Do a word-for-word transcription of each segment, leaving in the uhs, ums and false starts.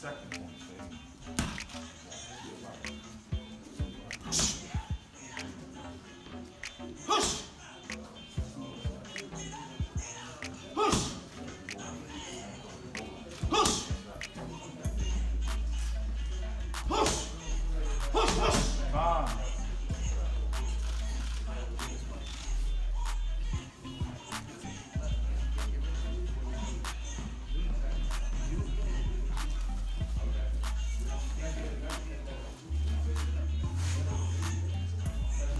second one thing. Push! Push! Push! Push! Push! Push! Fine.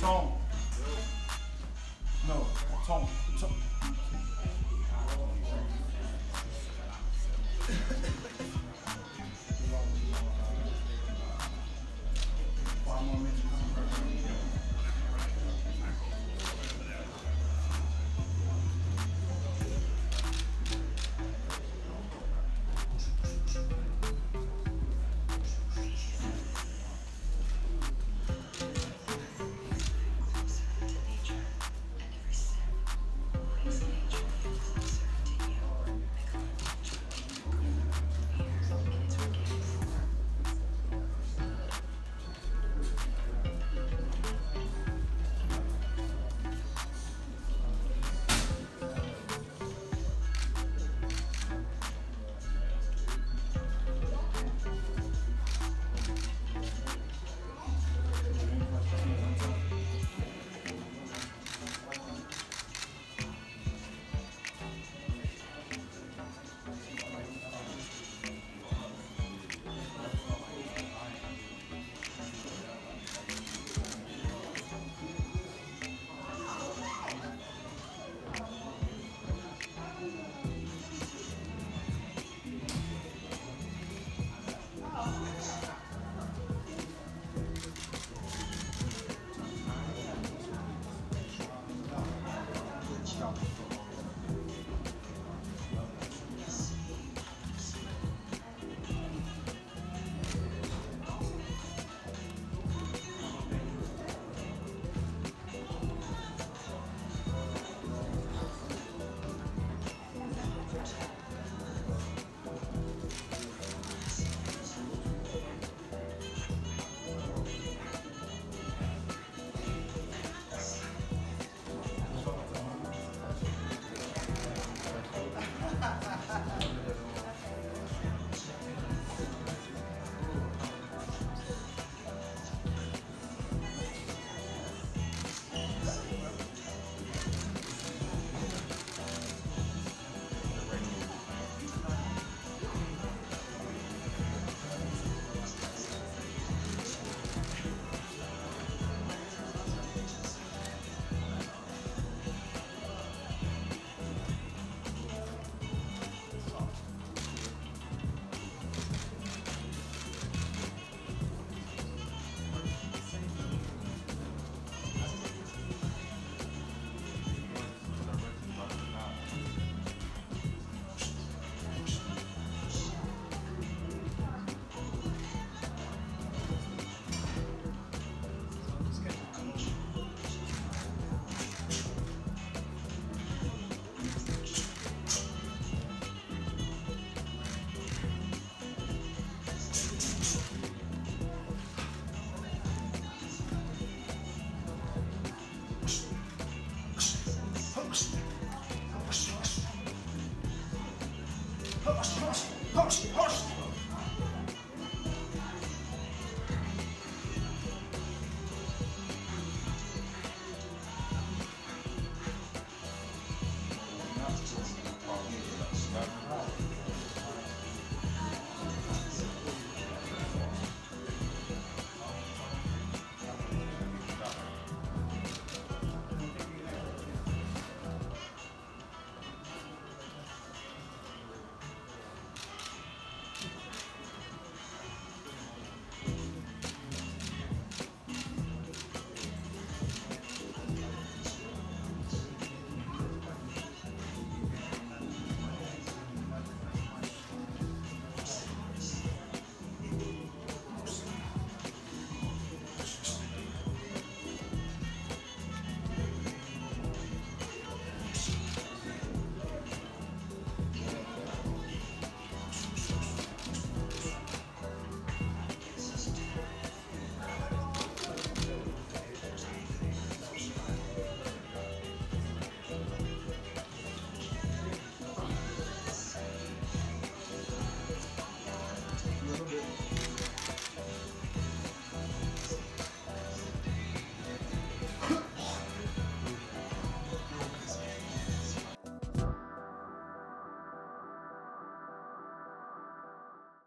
Song.